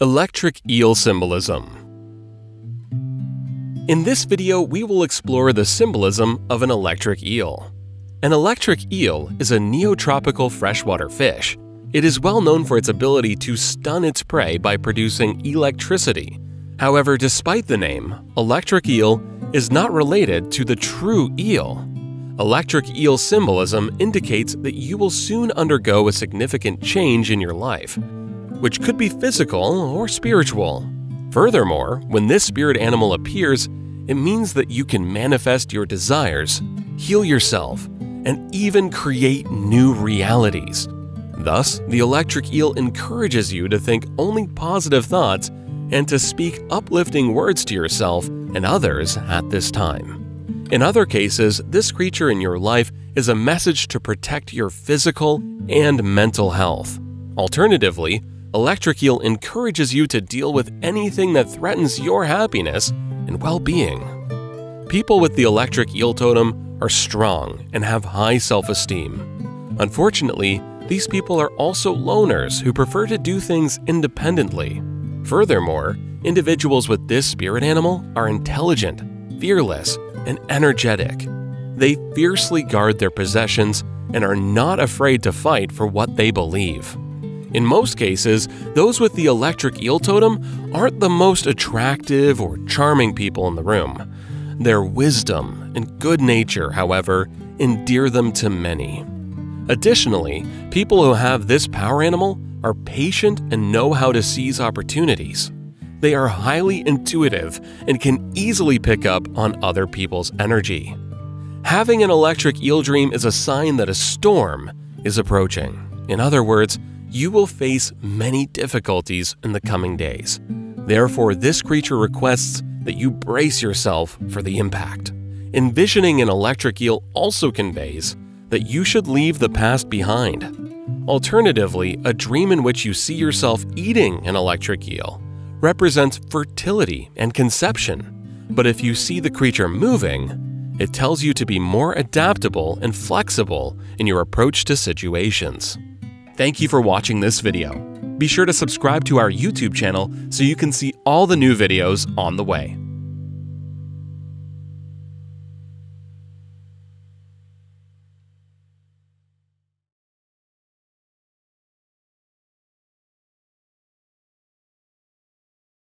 Electric eel symbolism. In this video, we will explore the symbolism of an electric eel. An electric eel is a neotropical freshwater fish. It is well known for its ability to stun its prey by producing electricity. However, despite the name, electric eel is not related to the true eel. Electric eel symbolism indicates that you will soon undergo a significant change in your life, which could be physical or spiritual. Furthermore, when this spirit animal appears, it means that you can manifest your desires, heal yourself, and even create new realities. Thus, the electric eel encourages you to think only positive thoughts and to speak uplifting words to yourself and others at this time. In other cases, this creature in your life is a message to protect your physical and mental health. Alternatively, electric eel encourages you to deal with anything that threatens your happiness and well-being. People with the electric eel totem are strong and have high self-esteem. Unfortunately, these people are also loners who prefer to do things independently. Furthermore, individuals with this spirit animal are intelligent, fearless, and energetic. They fiercely guard their possessions and are not afraid to fight for what they believe. In most cases, those with the electric eel totem aren't the most attractive or charming people in the room. Their wisdom and good nature, however, endear them to many. Additionally, people who have this power animal are patient and know how to seize opportunities. They are highly intuitive and can easily pick up on other people's energy. Having an electric eel dream is a sign that a storm is approaching. In other words, you will face many difficulties in the coming days. Therefore, this creature requests that you brace yourself for the impact. Envisioning an electric eel also conveys that you should leave the past behind. Alternatively, a dream in which you see yourself eating an electric eel represents fertility and conception. But if you see the creature moving, it tells you to be more adaptable and flexible in your approach to situations. Thank you for watching this video. Be sure to subscribe to our YouTube channel so you can see all the new videos on the way.